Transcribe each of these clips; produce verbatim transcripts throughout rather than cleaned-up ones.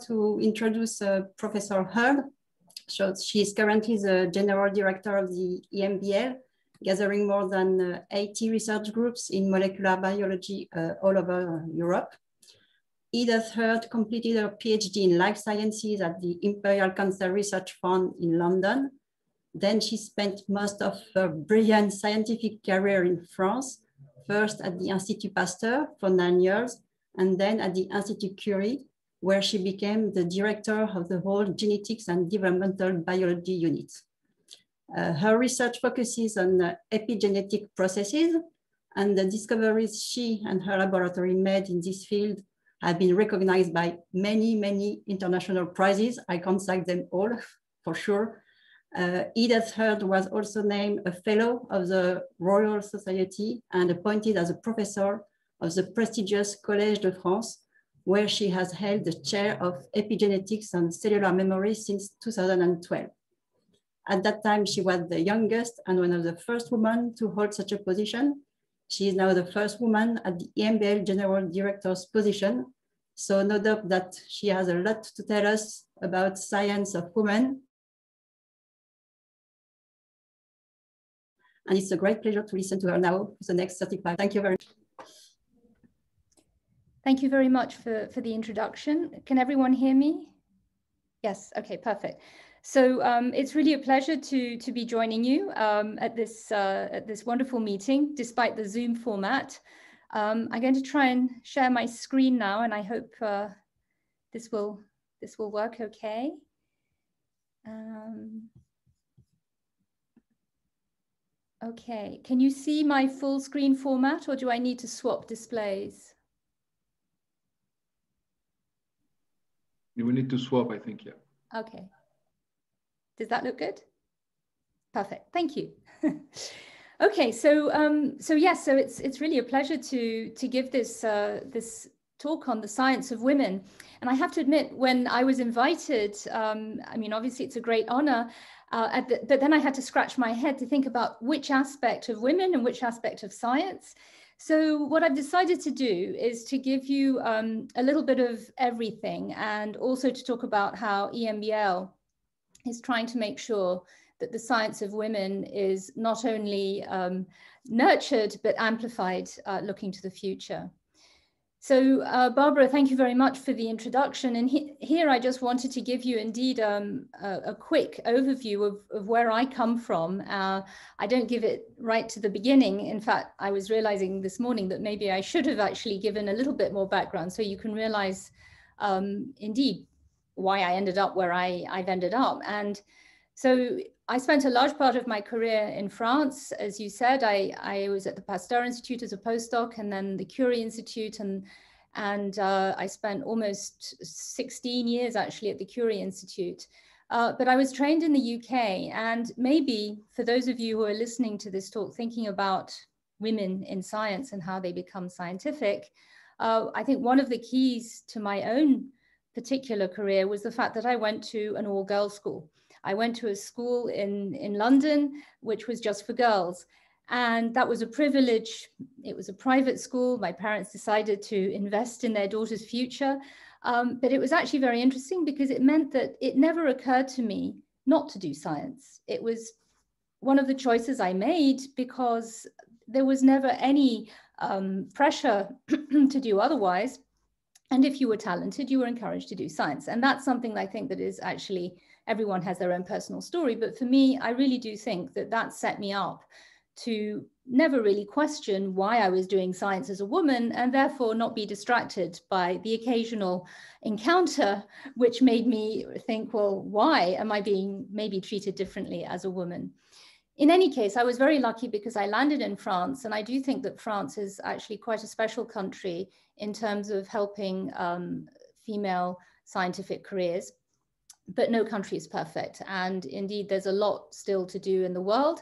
to introduce uh, Professor Heard. So she is currently the General Director of the E M B L, gathering more than uh, eighty research groups in molecular biology uh, all over Europe. Edith Heard completed her PhD in life sciences at the Imperial Cancer Research Fund in London. Then she spent most of her brilliant scientific career in France, first at the Institut Pasteur for nine years, and then at the Institut Curie, where she became the director of the whole genetics and developmental biology unit. Uh, her research focuses on uh, epigenetic processes, and the discoveries she and her laboratory made in this field have been recognized by many, many international prizes. I can't cite them all, for sure. Uh, Edith Heard was also named a fellow of the Royal Society and appointed as a professor of the prestigious Collège de France, where she has held the chair of epigenetics and cellular memory since two thousand twelve. At that time, she was the youngest and one of the first women to hold such a position. She is now the first woman at the E M B L General Director's position. So no doubt that she has a lot to tell us about science of women. And it's a great pleasure to listen to her now for the next thirty-five. Thank you very much. Thank you very much for, for the introduction. Can everyone hear me? Yes, okay, perfect. So um, it's really a pleasure to, to be joining you um, at, this, uh, at this wonderful meeting, despite the Zoom format. Um, I'm going to try and share my screen now, and I hope uh, this, will, this will work okay. Um, okay, can you see my full screen format, or do I need to swap displays? You will need to swap, I think, yeah. Okay. Does that look good? Perfect. Thank you. Okay, so um, so yes, yeah, so it's it's really a pleasure to to give this uh, this talk on the science of women. And I have to admit, when I was invited, um, I mean, obviously it's a great honor, uh, at the, but then I had to scratch my head to think about which aspect of women and which aspect of science. So what I've decided to do is to give you um, a little bit of everything, and also to talk about how E M B L is trying to make sure that the science of women is not only um, nurtured, but amplified uh, looking to the future. So uh, Barbara, thank you very much for the introduction. And he here I just wanted to give you indeed um, a, a quick overview of, of where I come from. Uh, I don't give it right to the beginning. In fact, I was realizing this morning that maybe I should have actually given a little bit more background so you can realize um, indeed why I ended up where I, I've ended up. And so I spent a large part of my career in France. As you said, I, I was at the Pasteur Institute as a postdoc, and then the Curie Institute. And, and uh, I spent almost sixteen years actually at the Curie Institute. Uh, but I was trained in the U K. And maybe for those of you who are listening to this talk, thinking about women in science and how they become scientific, uh, I think one of the keys to my own particular career was the fact that I went to an all-girls school. I went to a school in, in London, which was just for girls. And that was a privilege. It was a private school. My parents decided to invest in their daughter's future. Um, but it was actually very interesting because it meant that it never occurred to me not to do science. It was one of the choices I made because there was never any um, pressure to do otherwise. And if you were talented, you were encouraged to do science. And that's something that I think that is actually, everyone has their own personal story. But for me, I really do think that that set me up to never really question why I was doing science as a woman, and therefore not be distracted by the occasional encounter, which made me think, well, why am I being maybe treated differently as a woman? In any case, I was very lucky because I landed in France, and I do think that France is actually quite a special country in terms of helping um, female scientific careers, but no country is perfect. And indeed, there's a lot still to do in the world.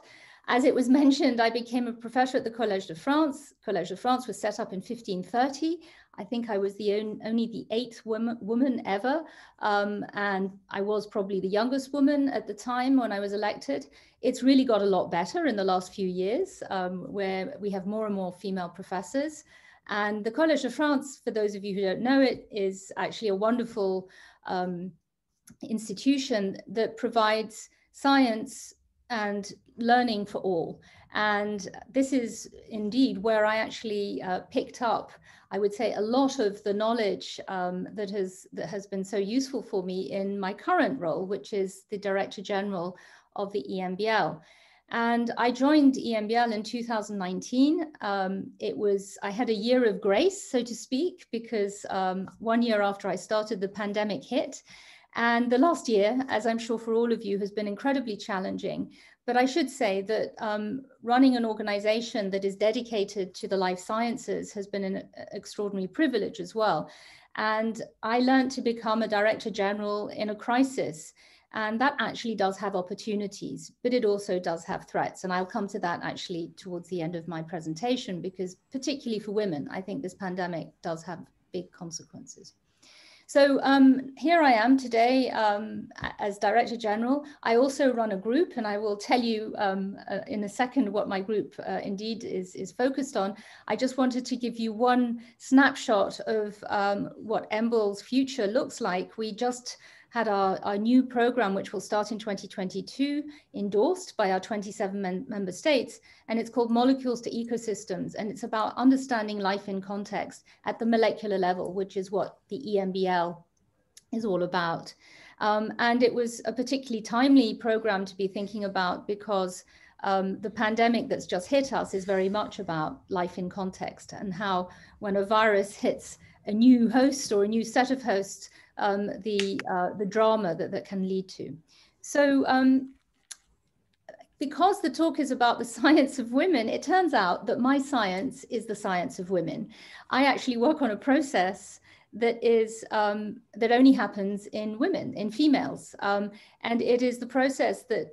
As it was mentioned, I became a professor at the Collège de France. Collège de France was set up in fifteen thirty. I think I was the on, only the eighth woman, woman ever. Um, and I was probably the youngest woman at the time when I was elected. It's really got a lot better in the last few years, um, where we have more and more female professors. And the Collège de France, for those of you who don't know it, is actually a wonderful um, institution that provides science and learning for all. And this is indeed where I actually uh, picked up, I would say, a lot of the knowledge um, that has that has been so useful for me in my current role, which is the Director General of the E M B L. And I joined E M B L in two thousand nineteen. Um, it was, I had a year of grace, so to speak, because um, one year after I started, the pandemic hit. And the last year, as I'm sure for all of you, has been incredibly challenging. But I should say that um, running an organization that is dedicated to the life sciences has been an extraordinary privilege as well. And I learned to become a Director General in a crisis. And that actually does have opportunities, but it also does have threats. And I'll come to that actually towards the end of my presentation, because particularly for women, I think this pandemic does have big consequences. So um, here I am today um, as Director General. I also run a group, and I will tell you um, uh, in a second what my group uh, indeed is, is focused on. I just wanted to give you one snapshot of um, what E M B L's future looks like. We just had our, our new program, which will start in twenty twenty-two, endorsed by our twenty-seven member states. And it's called Molecules to Ecosystems. And it's about understanding life in context at the molecular level, which is what the E M B L is all about. Um, and it was a particularly timely program to be thinking about, because um, the pandemic that's just hit us is very much about life in context, and how when a virus hits a new host or a new set of hosts, Um, the, uh, the drama that that can lead to. So um, because the talk is about the science of women, it turns out that my science is the science of women. I actually work on a process that is, um, that only happens in women, in females. Um, and it is the process that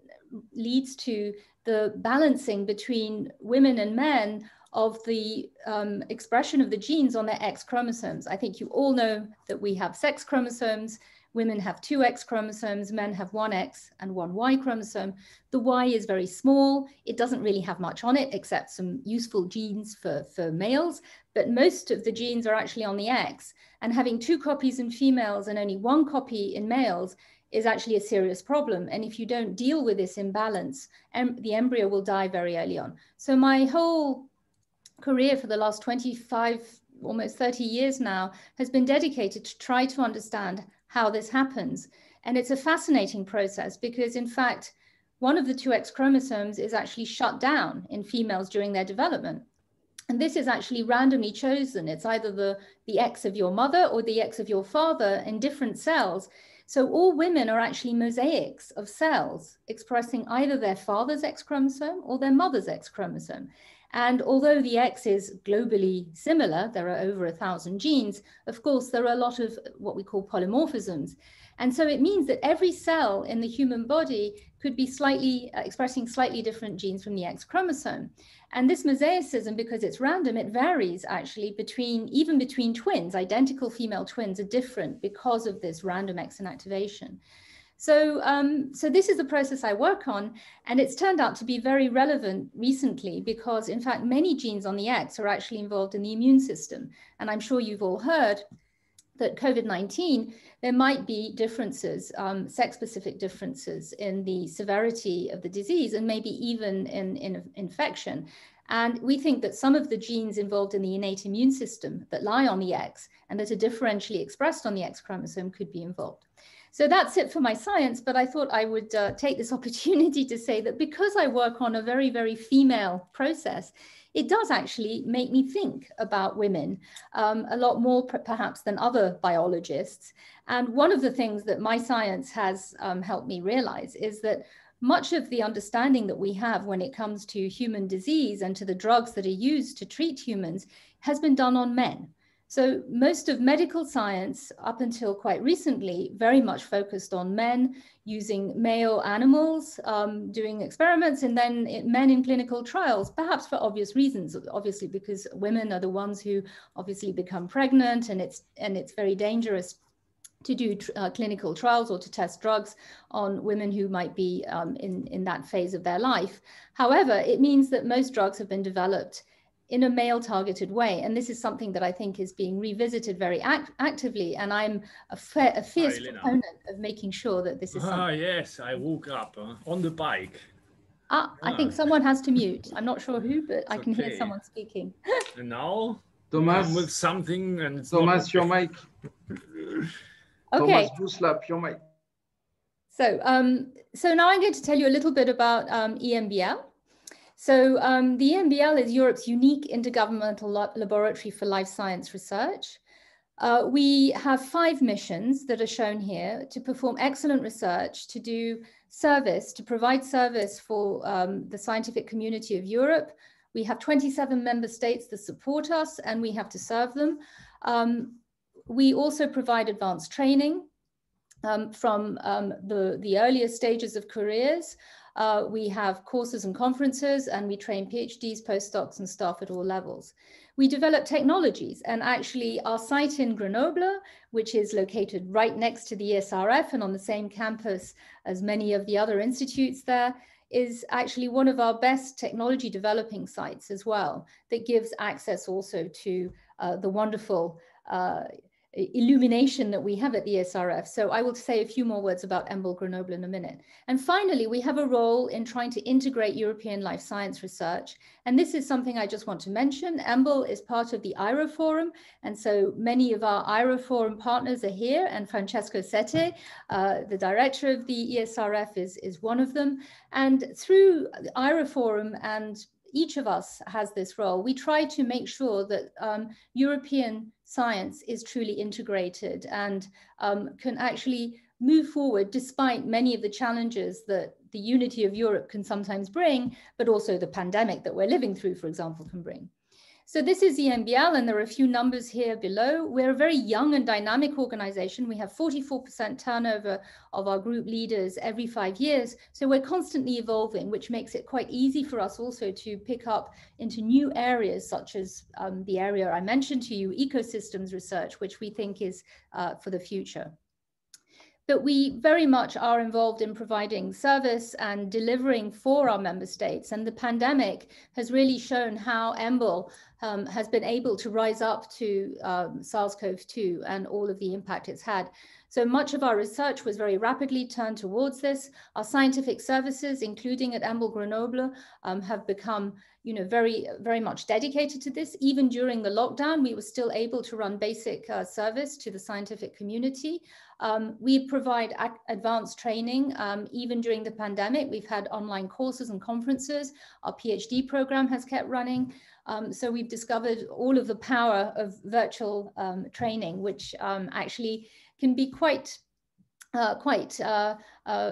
leads to the balancing between women and men of the um, expression of the genes on their X chromosomes. I think you all know that we have sex chromosomes. Women have two X chromosomes, men have one X and one Y chromosome. The Y is very small. It doesn't really have much on it except some useful genes for, for males, but most of the genes are actually on the X. And having two copies in females and only one copy in males is actually a serious problem. And if you don't deal with this imbalance, em- the embryo will die very early on. So my whole career for the last twenty-five, almost thirty years now, has been dedicated to try to understand how this happens. And it's a fascinating process, because in fact, one of the two X chromosomes is actually shut down in females during their development. And this is actually randomly chosen. It's either the, the X of your mother or the X of your father in different cells. So all women are actually mosaics of cells expressing either their father's X chromosome or their mother's X chromosome. And although the X is globally similar, there are over a thousand genes, of course, there are a lot of what we call polymorphisms. And so it means that every cell in the human body could be slightly uh, expressing slightly different genes from the X chromosome. And this mosaicism, because it's random, it varies actually between, even between twins. Identical female twins are different because of this random X inactivation. So, um, so this is the process I work on, and it's turned out to be very relevant recently, because in fact, many genes on the X are actually involved in the immune system. And I'm sure you've all heard that COVID nineteen, there might be differences, um, sex-specific differences in the severity of the disease, and maybe even in, in infection. And we think that some of the genes involved in the innate immune system that lie on the X and that are differentially expressed on the X chromosome could be involved. So that's it for my science, but I thought I would uh, take this opportunity to say that because I work on a very, very female process, it does actually make me think about women um, a lot more perhaps than other biologists. And one of the things that my science has um, helped me realize is that much of the understanding that we have when it comes to human disease and to the drugs that are used to treat humans has been done on men. So most of medical science up until quite recently very much focused on men using male animals, um, doing experiments, and then it, men in clinical trials, perhaps for obvious reasons, obviously because women are the ones who obviously become pregnant, and it's, and it's very dangerous to do uh, clinical trials or to test drugs on women who might be um, in, in that phase of their life. However, it means that most drugs have been developed in a male-targeted way. And this is something that I think is being revisited very act actively. And I'm a, a fierce Hi, proponent of making sure that this is something. Ah, yes, I woke up uh, on the bike. Ah, yeah. I think someone has to mute. I'm not sure who, but it's I can okay. hear someone speaking. And now, Thomas, with something and Thomas, your mic. Okay. Thomas Buslap, your mic. So, um, so now I'm going to tell you a little bit about um, E M B L. So um, the E M B L is Europe's unique intergovernmental lab laboratory for life science research. Uh, we have five missions that are shown here: to perform excellent research, to do service, to provide service for um, the scientific community of Europe. We have twenty-seven member states that support us, and we have to serve them. Um, we also provide advanced training um, from um, the, the earliest stages of careers. Uh, we have courses and conferences, and we train PhDs, postdocs, and staff at all levels. We develop technologies, and actually our site in Grenoble, which is located right next to the E S R F and on the same campus as many of the other institutes there, is actually one of our best technology developing sites as well, that gives access also to uh, the wonderful uh, illumination that we have at the E S R F. So I will say a few more words about E M B L Grenoble in a minute. And finally, we have a role in trying to integrate European life science research. And this is something I just want to mention. E M B L is part of the I R A Forum. And so many of our I R A Forum partners are here, and Francesco Sette, uh, the director of the E S R F, is, is one of them. And through the I R A Forum, and each of us has this role, we try to make sure that um, European science is truly integrated and um, can actually move forward despite many of the challenges that the unity of Europe can sometimes bring, but also the pandemic that we're living through, for example, can bring. So this is E M B L, and there are a few numbers here below. We're a very young and dynamic organization. We have forty-four percent turnover of our group leaders every five years. So we're constantly evolving, which makes it quite easy for us also to pick up into new areas, such as um, the area I mentioned to you, ecosystems research, which we think is uh, for the future. But we very much are involved in providing service and delivering for our member states. And the pandemic has really shown how E M B L um, has been able to rise up to um, SARS CoV two and all of the impact it's had. So much of our research was very rapidly turned towards this. Our scientific services, including at E M B L Grenoble, um, have become you know, very, very much dedicated to this. Even during the lockdown, we were still able to run basic uh, service to the scientific community. Um, we provide advanced training. Um, even during the pandemic, we've had online courses and conferences. Our PhD program has kept running. Um, so we've discovered all of the power of virtual um, training, which um, actually can be quite, uh, quite uh, uh,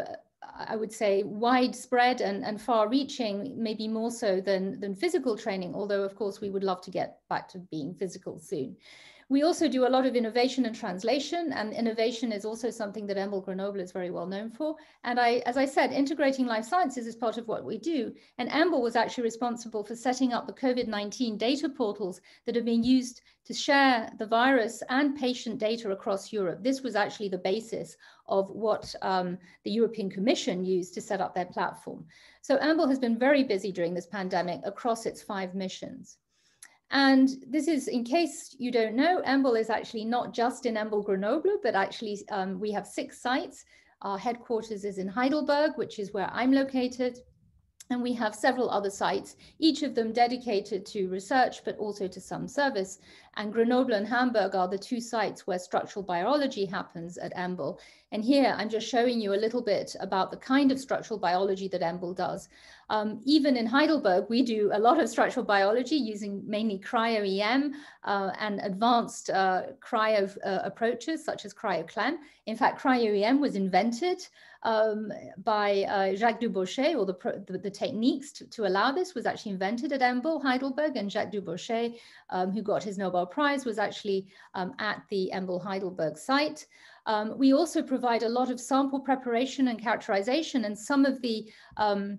I would say, widespread and, and far-reaching, maybe more so than, than physical training, although, of course, we would love to get back to being physical soon. We also do a lot of innovation and translation, and innovation is also something that E M B L Grenoble is very well known for. And I, as I said, integrating life sciences is part of what we do. And E M B L was actually responsible for setting up the COVID nineteen data portals that are being used to share the virus and patient data across Europe. This was actually the basis of what um, the European Commission used to set up their platform. So E M B L has been very busy during this pandemic across its five missions. And this is, in case you don't know, E M B L is actually not just in E M B L Grenoble, but actually um, we have six sites. Our headquarters is in Heidelberg, which is where I'm located. And we have several other sites, each of them dedicated to research, but also to some service. And Grenoble and Hamburg are the two sites where structural biology happens at E M B L. And here I'm just showing you a little bit about the kind of structural biology that E M B L does. Um, even in Heidelberg, we do a lot of structural biology using mainly cryo E M uh, and advanced uh, cryo uh, approaches such as cryo CLEM. In fact, cryo E M was invented Um, by uh, Jacques Dubochet, or the, the, the techniques to, to allow this was actually invented at E M B L Heidelberg, and Jacques Dubochet, um, who got his Nobel Prize, was actually um, at the E M B L Heidelberg site. Um, we also provide a lot of sample preparation and characterization, and some of the um,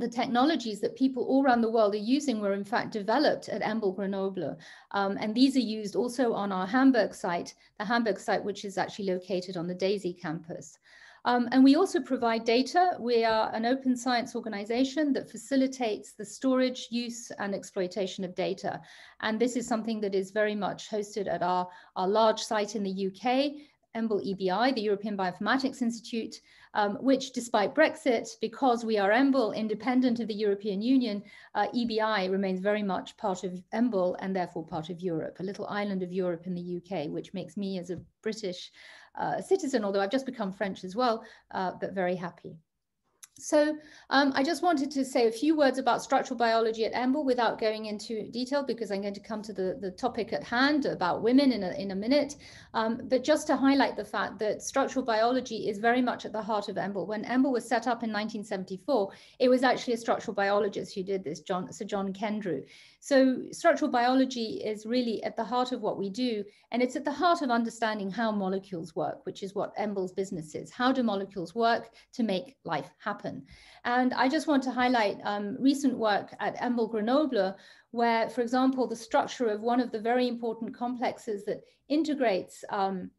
the technologies that people all around the world are using were in fact developed at E M B L Grenoble. Um, and these are used also on our Hamburg site, the Hamburg site, which is actually located on the DAISY campus. Um, and we also provide data. We are an open science organization that facilitates the storage, use, and exploitation of data. And this is something that is very much hosted at our, our large site in the U K, E M B L E B I, the European Bioinformatics Institute, um, which despite Brexit, because we are E M B L independent of the European Union, uh, E B I remains very much part of E M B L and therefore part of Europe, a little island of Europe in the U K, which makes me as a British uh, citizen, although I've just become French as well, uh, but very happy. So um, I just wanted to say a few words about structural biology at E M B L without going into detail, because I'm going to come to the, the topic at hand about women in a, in a minute. Um, but just to highlight the fact that structural biology is very much at the heart of E M B L. When E M B L was set up in nineteen seventy-four, it was actually a structural biologist who did this, John, Sir John Kendrew. So structural biology is really at the heart of what we do. And it's at the heart of understanding how molecules work, which is what E M B L's business is. How do molecules work to make life happen? And I just want to highlight um, recent work at E M B L Grenoble, where, for example, the structure of one of the very important complexes that integrates um,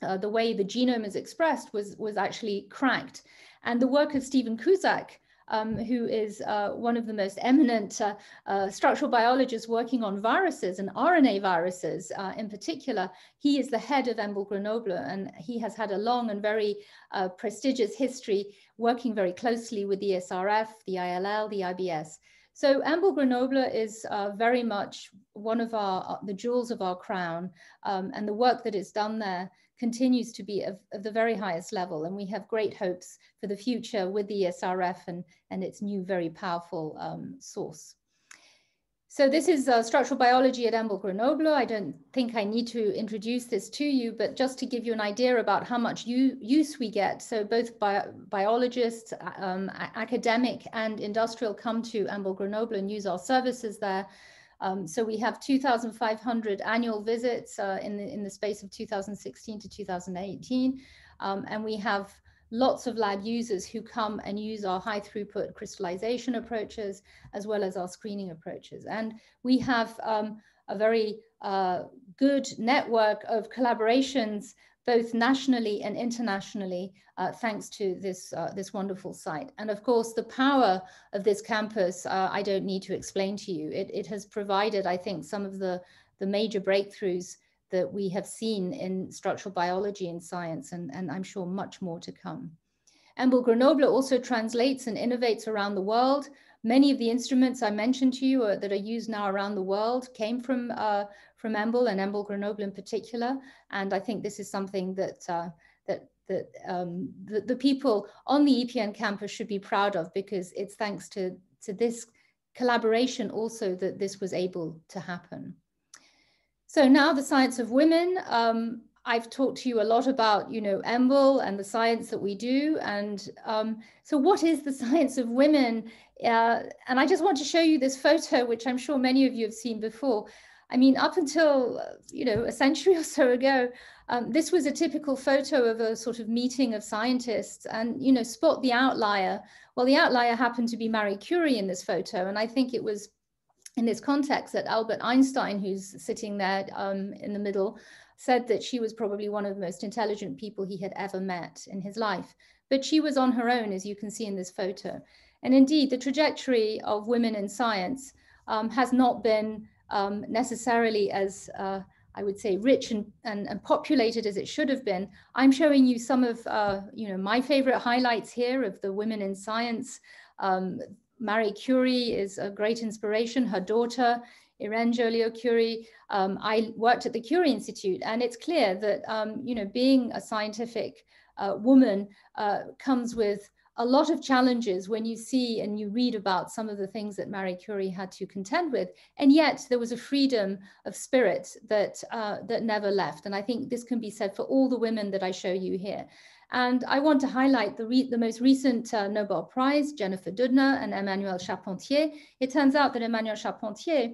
uh, the way the genome is expressed was, was actually cracked. And the work of Stephen Cusack, Um, who is uh, one of the most eminent uh, uh, structural biologists working on viruses and R N A viruses uh, in particular. He is the head of E M B L Grenoble, and he has had a long and very uh, prestigious history working very closely with the E S R F, the I L L, the I B S. So E M B L Grenoble is uh, very much one of our, the jewels of our crown, um, and the work that is done there continues to be of, of the very highest level, and we have great hopes for the future with the E S R F and, and its new very powerful um, source. So this is uh, structural biology at E M B L Grenoble. I don't think I need to introduce this to you, but just to give you an idea about how much you, use we get. So both bio, biologists, um, academic and industrial come to E M B L Grenoble and use our services there. Um, so we have two thousand five hundred annual visits uh, in, the, in the space of two thousand sixteen to two thousand eighteen. Um, and we have lots of lab users who come and use our high throughput crystallization approaches, as well as our screening approaches. And we have um, a very uh, good network of collaborations, both nationally and internationally, uh, thanks to this, uh, this wonderful site. And of course, the power of this campus, uh, I don't need to explain to you. It, it has provided, I think, some of the, the major breakthroughs that we have seen in structural biology and science, and, and I'm sure much more to come. E M B L Grenoble also translates and innovates around the world. Many of the instruments I mentioned to you are, that are used now around the world came from uh, from E M B L and E M B L Grenoble in particular. And I think this is something that, uh, that, that um, the, the people on the E P N campus should be proud of, because it's thanks to, to this collaboration also that this was able to happen. So now the science of women. Um, I've talked to you a lot about, you know, E M B L and the science that we do. And um, so what is the science of women? Uh, and I just want to show you this photo, which I'm sure many of you have seen before. I mean, up until, you know, a century or so ago, um, this was a typical photo of a sort of meeting of scientists and, you know, spot the outlier. Well, the outlier happened to be Marie Curie in this photo. And I think it was in this context that Albert Einstein, who's sitting there um, in the middle, said that she was probably one of the most intelligent people he had ever met in his life. But she was on her own, as you can see in this photo. And indeed, the trajectory of women in science um, has not been um, necessarily as, uh, I would say, rich and, and, and populated as it should have been. I'm showing you some of uh, you know, my favorite highlights here of the women in science. Um, Marie Curie is a great inspiration. Her daughter, Irene Joliot Curie. Um, I worked at the Curie Institute, and it's clear that um, you know, being a scientific uh, woman uh, comes with a lot of challenges when you see and you read about some of the things that Marie Curie had to contend with. And yet there was a freedom of spirit that, uh, that never left. And I think this can be said for all the women that I show you here. And I want to highlight the, re the most recent uh, Nobel Prize, Jennifer Dudner and Emmanuel Charpentier. It turns out that Emmanuel Charpentier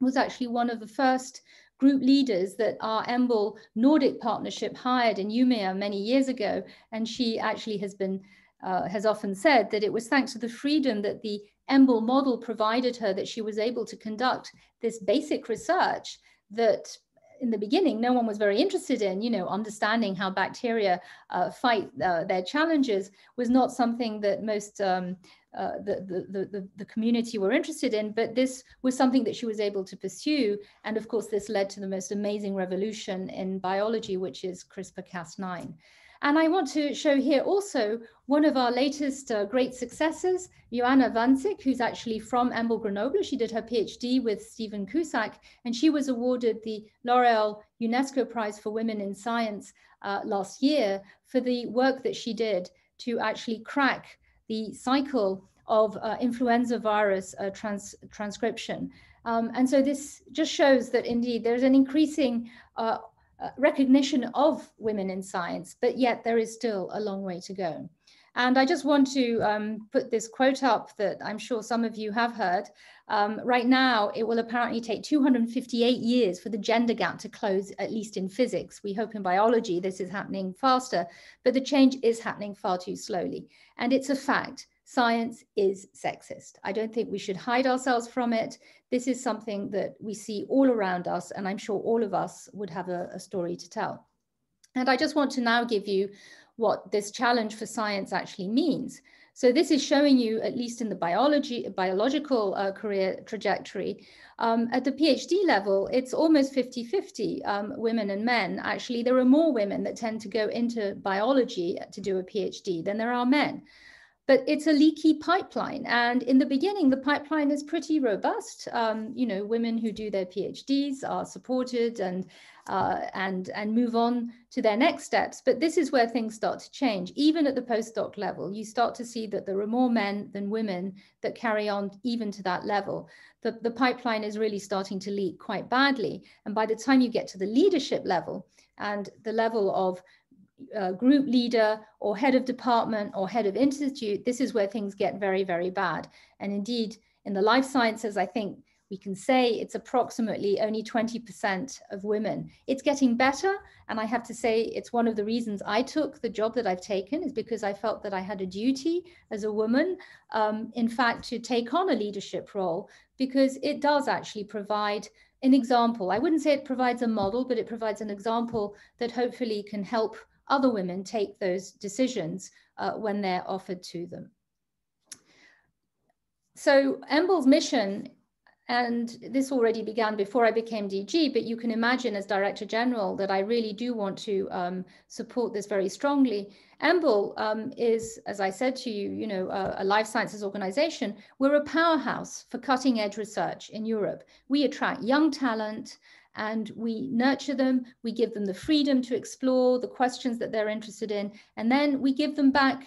was actually one of the first group leaders that our E M B L Nordic partnership hired in Umeå many years ago. And she actually has been uh, has often said that it was thanks to the freedom that the E M B L model provided her that she was able to conduct this basic research that in the beginning, no one was very interested in. You know, understanding how bacteria uh, fight uh, their challenges was not something that most um, uh, the, the, the, the community were interested in, but this was something that she was able to pursue. And of course, this led to the most amazing revolution in biology, which is CRISPR Cas nine. And I want to show here also one of our latest uh, great successes, Joanna Vanzig, who's actually from E M B L Grenoble. She did her PhD with Stephen Cusack, and she was awarded the L'Oréal UNESCO Prize for Women in Science uh, last year for the work that she did to actually crack the cycle of uh, influenza virus uh, trans transcription. Um, and so this just shows that indeed there's an increasing uh, Uh, recognition of women in science, but yet there is still a long way to go. And I just want to um, put this quote up that I'm sure some of you have heard. Um, right now, it will apparently take two hundred fifty-eight years for the gender gap to close, at least in physics. We hope in biology this is happening faster, but the change is happening far too slowly. And it's a fact. Science is sexist. I don't think we should hide ourselves from it. This is something that we see all around us, and I'm sure all of us would have a, a story to tell. And I just want to now give you what this challenge for science actually means. So this is showing you, at least in the biology, biological uh, career trajectory, um, at the PhD level, it's almost fifty fifty um, women and men. Actually, there are more women that tend to go into biology to do a PhD than there are men. But it's a leaky pipeline. And in the beginning, the pipeline is pretty robust. Um, you know, women who do their PhDs are supported and, uh, and, and move on to their next steps. But this is where things start to change. Even at the postdoc level, you start to see that there are more men than women that carry on even to that level. The, the pipeline is really starting to leak quite badly. And by the time you get to the leadership level and the level of Uh, group leader or head of department or head of institute, this is where things get very, very bad. And indeed, in the life sciences, I think we can say it's approximately only twenty percent of women. It's getting better. And I have to say, it's one of the reasons I took the job that I've taken is because I felt that I had a duty as a woman, um, in fact, to take on a leadership role, because it does actually provide an example. I wouldn't say it provides a model, but it provides an example that hopefully can help other women take those decisions uh, when they're offered to them. So E M B L's mission, and this already began before I became D G, but you can imagine as Director General that I really do want to um, support this very strongly. E M B L um, is, as I said to you, you know, a, a life sciences organization. We're a powerhouse for cutting edge research in Europe. We attract young talent, and we nurture them, we give them the freedom to explore the questions that they're interested in, and then we give them back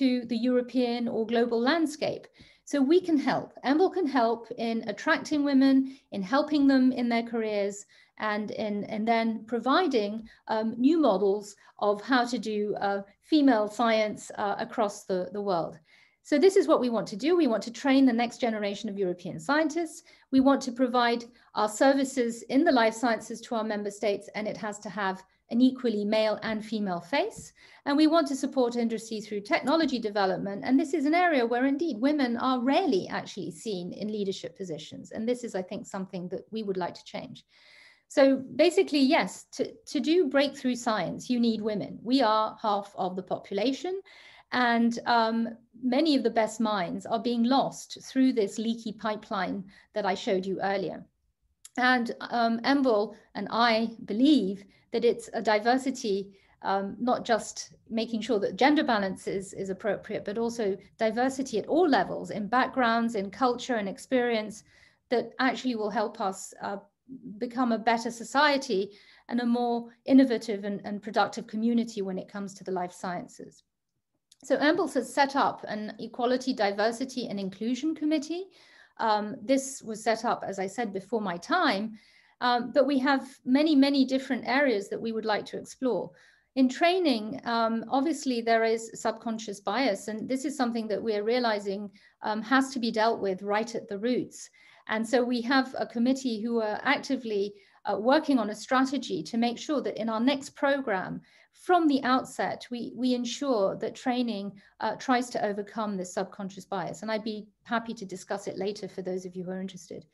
to the European or global landscape. So we can help. E M B L can help in attracting women, in helping them in their careers, and in and then providing um, new models of how to do uh, female science uh, across the, the world. So this is what we want to do. We want to train the next generation of European scientists. We want to provide our services in the life sciences to our member states, and it has to have an equally male and female face. And we want to support industry through technology development. And this is an area where indeed women are rarely actually seen in leadership positions. And this is, I think, something that we would like to change. So basically, yes, to, to do breakthrough science, you need women. We are half of the population. And um, many of the best minds are being lost through this leaky pipeline that I showed you earlier. And um, E M B L and I believe that it's a diversity, um, not just making sure that gender balance is, is appropriate, but also diversity at all levels, in backgrounds, in culture and experience, that actually will help us uh, become a better society and a more innovative and, and productive community when it comes to the life sciences. So E M B L has set up an Equality, Diversity and Inclusion Committee. Um, this was set up, as I said, before my time, um, but we have many, many different areas that we would like to explore. In training, um, obviously there is subconscious bias, and this is something that we're realizing um, has to be dealt with right at the roots. And so we have a committee who are actively uh, working on a strategy to make sure that in our next program, from the outset, we, we ensure that training uh, tries to overcome this subconscious bias. And I'd be happy to discuss it later for those of you who are interested.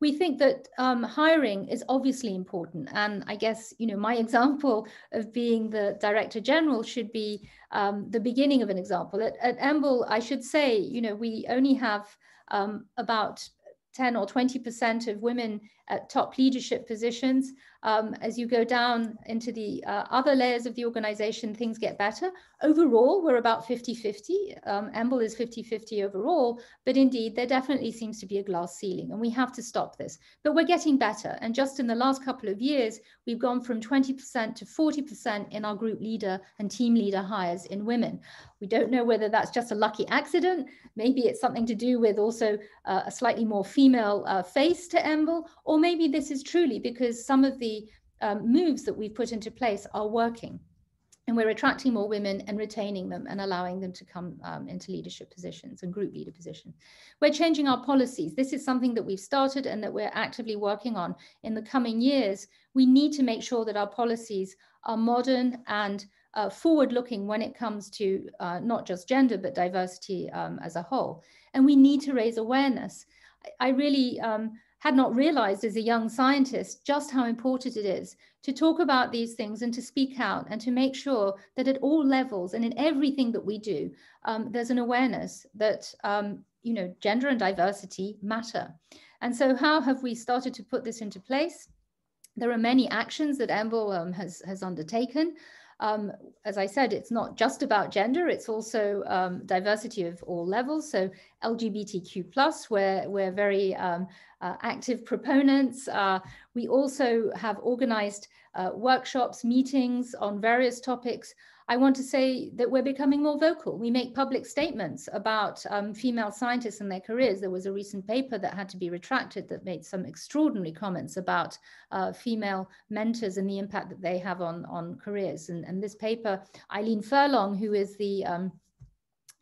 We think that um, hiring is obviously important. And I guess, you know, my example of being the Director General should be um, the beginning of an example. At, at E M B L, I should say, you know, we only have um, about ten or twenty percent of women at top leadership positions. Um, as you go down into the uh, other layers of the organization, things get better. Overall, we're about fifty fifty. Um, E M B L is fifty fifty overall, but indeed, there definitely seems to be a glass ceiling, and we have to stop this. But we're getting better, and just in the last couple of years, we've gone from twenty percent to forty percent in our group leader and team leader hires in women. We don't know whether that's just a lucky accident. Maybe it's something to do with also uh, a slightly more female uh, face to E M B L, or maybe this is truly because some of the um, moves that we've put into place are working, and we're attracting more women and retaining them and allowing them to come um, into leadership positions and group leader positions. We're changing our policies. This is something that we've started and that we're actively working on in the coming years. We need to make sure that our policies are modern and uh, forward-looking when it comes to uh, not just gender, but diversity um, as a whole. And we need to raise awareness. I, I really, um, had not realized as a young scientist just how important it is to talk about these things and to speak out and to make sure that at all levels and in everything that we do, um, there's an awareness that, um, you know, gender and diversity matter. And so how have we started to put this into place? There are many actions that E M B L um, has, has undertaken. Um, as I said, it's not just about gender, it's also um, diversity of all levels. So L G B T Q plus, we're, we're very um, uh, active proponents. Uh, we also have organized uh, workshops, meetings on various topics. I want to say that we're becoming more vocal. We make public statements about um, female scientists and their careers. There was a recent paper that had to be retracted that made some extraordinary comments about uh, female mentors and the impact that they have on, on careers. And, and this paper, Eileen Furlong, who is the um,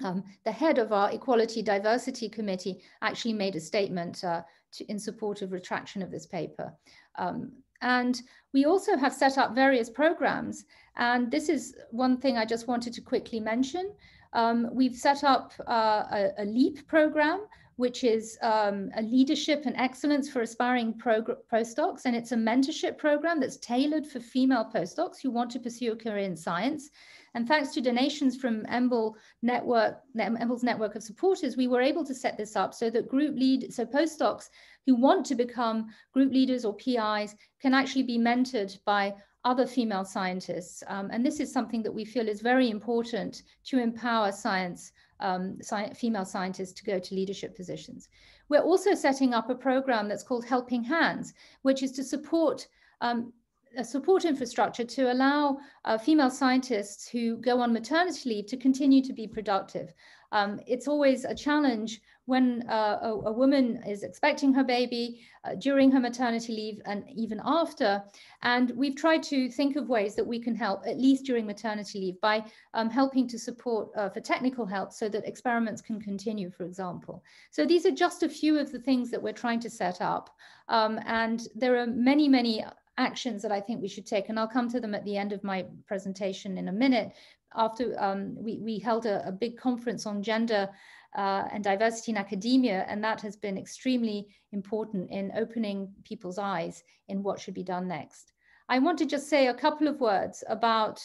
um, the head of our Equality Diversity Committee, actually made a statement uh, to, in support of retraction of this paper. Um, And we also have set up various programs. And this is one thing I just wanted to quickly mention. Um, we've set up uh, a, a LEAP program, which is um, a leadership and excellence for aspiring postdocs. And it's a mentorship program that's tailored for female postdocs who want to pursue a career in science. And thanks to donations from E M B L network, E M B L's network of supporters, we were able to set this up so that group lead, so postdocs who want to become group leaders or P Is can actually be mentored by other female scientists. Um, and this is something that we feel is very important to empower science, um, sci- female scientists to go to leadership positions. We're also setting up a program that's called Helping Hands, which is to support um, a support infrastructure to allow uh, female scientists who go on maternity leave to continue to be productive. Um, it's always a challenge when uh, a, a woman is expecting her baby uh, during her maternity leave and even after. And we've tried to think of ways that we can help, at least during maternity leave, by um, helping to support uh, for technical help so that experiments can continue, for example. So these are just a few of the things that we're trying to set up. Um, and there are many, many actions that I think we should take. And I'll come to them at the end of my presentation in a minute. After um, we, we held a, a big conference on gender uh, and diversity in academia, and that has been extremely important in opening people's eyes in what should be done next. I want to just say a couple of words about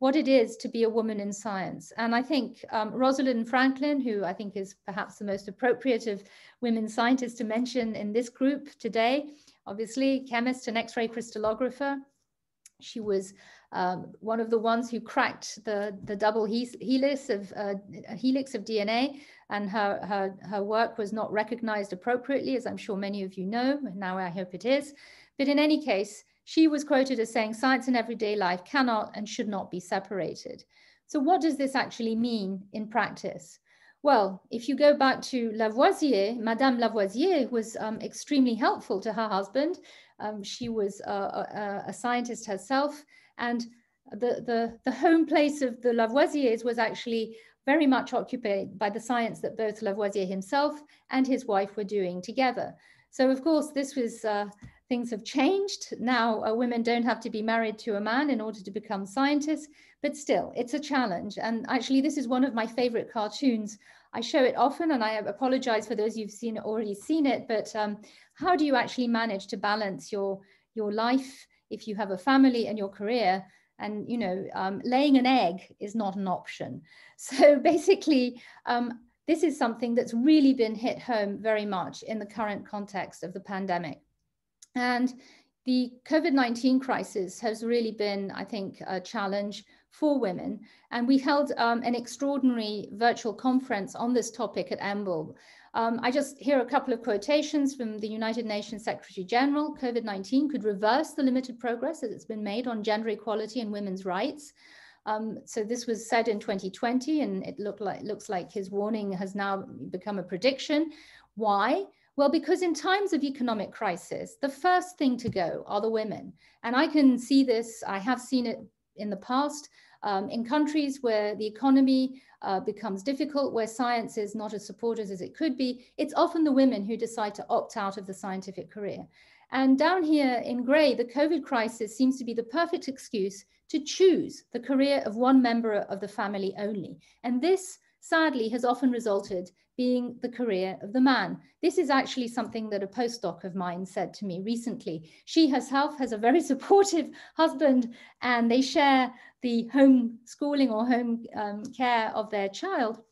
what it is to be a woman in science. And I think um, Rosalind Franklin, who I think is perhaps the most appropriate of women scientists to mention in this group today, obviously, chemist and X-ray crystallographer. She was um, one of the ones who cracked the, the double helix of, uh, helix of D N A, and her, her, her work was not recognized appropriately, as I'm sure many of you know, and now I hope it is. But in any case, she was quoted as saying, "Science and everyday life cannot and should not be separated." So what does this actually mean in practice? Well, if you go back to Lavoisier, Madame Lavoisier was um, extremely helpful to her husband. Um, she was a, a, a scientist herself, and the, the, the home place of the Lavoisiers was actually very much occupied by the science that both Lavoisier himself and his wife were doing together. So, of course, this was uh, Things have changed. Now uh, women don't have to be married to a man in order to become scientists, but still it's a challenge. And actually this is one of my favorite cartoons. I show it often and I apologize for those you've seen already seen it, but um, how do you actually manage to balance your, your life if you have a family and your career? And you know, um, laying an egg is not an option. So basically, um, this is something that's really been hit home very much in the current context of the pandemic. And the COVID nineteen crisis has really been, I think, a challenge for women. And we held um, an extraordinary virtual conference on this topic at E M B O. Um, I just hear a couple of quotations from the United Nations Secretary General. COVID nineteen could reverse the limited progress that has been made on gender equality and women's rights. Um, so this was said in twenty twenty, and it looked like, looks like his warning has now become a prediction. Why? Well, because in times of economic crisis, the first thing to go are the women. And I can see this, I have seen it in the past, um, in countries where the economy uh, becomes difficult, where science is not as supported as it could be, it's often the women who decide to opt out of the scientific career. And down here in grey, the COVID crisis seems to be the perfect excuse to choose the career of one member of the family only. And this, sadly, has often resulted being the career of the man. This is actually something that a postdoc of mine said to me recently. She herself has a very supportive husband and they share the home schooling or home um, care of their child.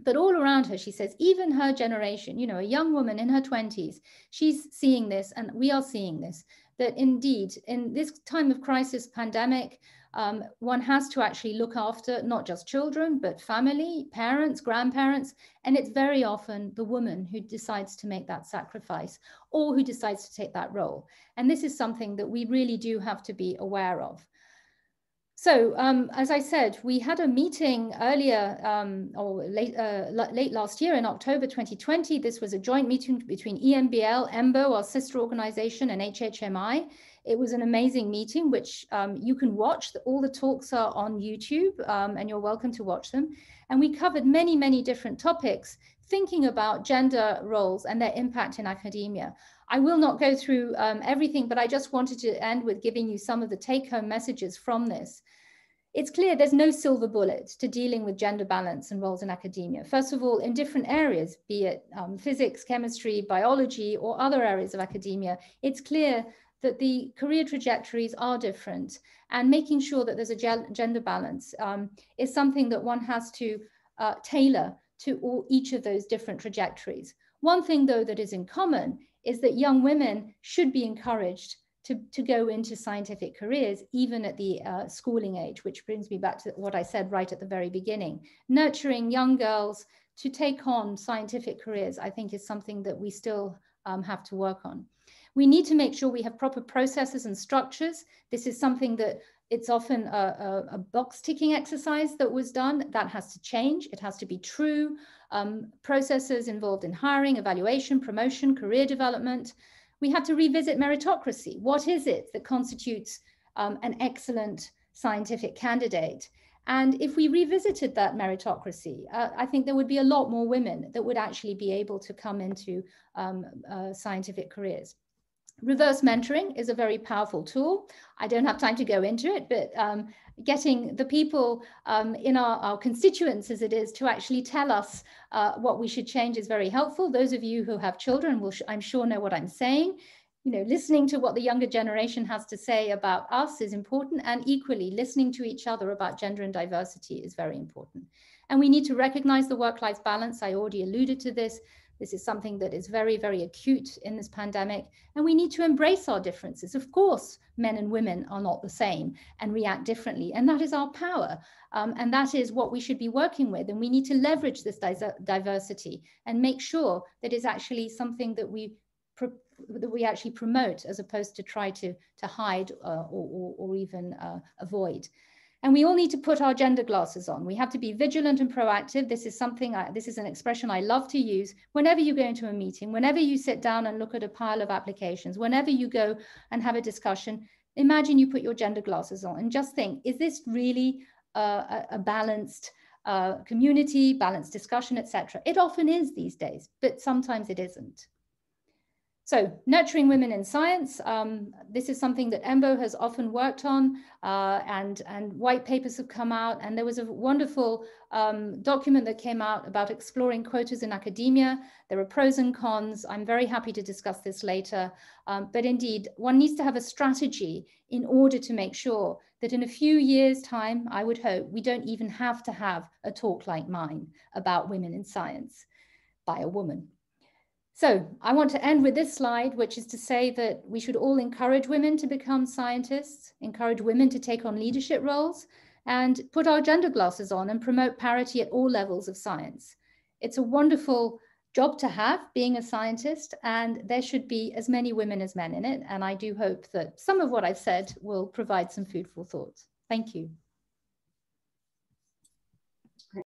But all around her, she says, even her generation, you know, a young woman in her twenties, she's seeing this and we are seeing this, that indeed in this time of crisis, pandemic, um, one has to actually look after not just children, but family, parents, grandparents, and it's very often the woman who decides to make that sacrifice or who decides to take that role. And this is something that we really do have to be aware of. So, um, as I said, we had a meeting earlier um, or late, uh, late last year in October twenty twenty. This was a joint meeting between E M B L, EMBO, our sister organization, and H H M I. It was an amazing meeting, which um, you can watch. All the talks are on YouTube, um, and you're welcome to watch them. And we covered many, many different topics, thinking about gender roles and their impact in academia. I will not go through um, everything, but I just wanted to end with giving you some of the take-home messages from this. It's clear there's no silver bullet to dealing with gender balance and roles in academia. First of all, in different areas, be it um, physics, chemistry, biology, or other areas of academia, it's clear that the career trajectories are different, and making sure that there's a gender balance um, is something that one has to uh, tailor to all, each of those different trajectories. One thing though that is in common is that young women should be encouraged to, to go into scientific careers, even at the uh, schooling age, which brings me back to what I said right at the very beginning. Nurturing young girls to take on scientific careers, I think, is something that we still um, have to work on. We need to make sure we have proper processes and structures. This is something that it's often a, a, a box ticking exercise that was done. That has to change. It has to be true. Um, processes involved in hiring, evaluation, promotion, career development. We have to revisit meritocracy. What is it that constitutes um, an excellent scientific candidate? And if we revisited that meritocracy, uh, I think there would be a lot more women that would actually be able to come into um, uh, scientific careers. Reverse mentoring is a very powerful tool. I don't have time to go into it, but um, getting the people um, in our, our constituents, as it is, to actually tell us uh, what we should change is very helpful. Those of you who have children will, I'm sure, know what I'm saying. You know, listening to what the younger generation has to say about us is important, and equally listening to each other about gender and diversity is very important. And we need to recognize the work-life balance. I already alluded to this. This is something that is very, very acute in this pandemic, and we need to embrace our differences. Of course, men and women are not the same and react differently, and that is our power, um, and that is what we should be working with, and we need to leverage this diversity and make sure that it's actually something that we, that we actually promote as opposed to try to, to hide uh, or, or, or even uh, avoid. And we all need to put our gender glasses on. We have to be vigilant and proactive. This is something, I, this is an expression I love to use. Whenever you go into a meeting, whenever you sit down and look at a pile of applications, whenever you go and have a discussion, imagine you put your gender glasses on and just think, is this really uh, a balanced uh, community, balanced discussion, et cetera? It often is these days, but sometimes it isn't. So nurturing women in science, um, this is something that EMBO has often worked on, uh, and, and white papers have come out, and there was a wonderful um, document that came out about exploring quotas in academia. There are pros and cons. I'm very happy to discuss this later, um, but indeed one needs to have a strategy in order to make sure that in a few years' time, I would hope, we don't even have to have a talk like mine about women in science by a woman. So I want to end with this slide, which is to say that we should all encourage women to become scientists, encourage women to take on leadership roles, and put our gender glasses on and promote parity at all levels of science. It's a wonderful job to have, being a scientist, and there should be as many women as men in it. And I do hope that some of what I've said will provide some food for thought. Thank you.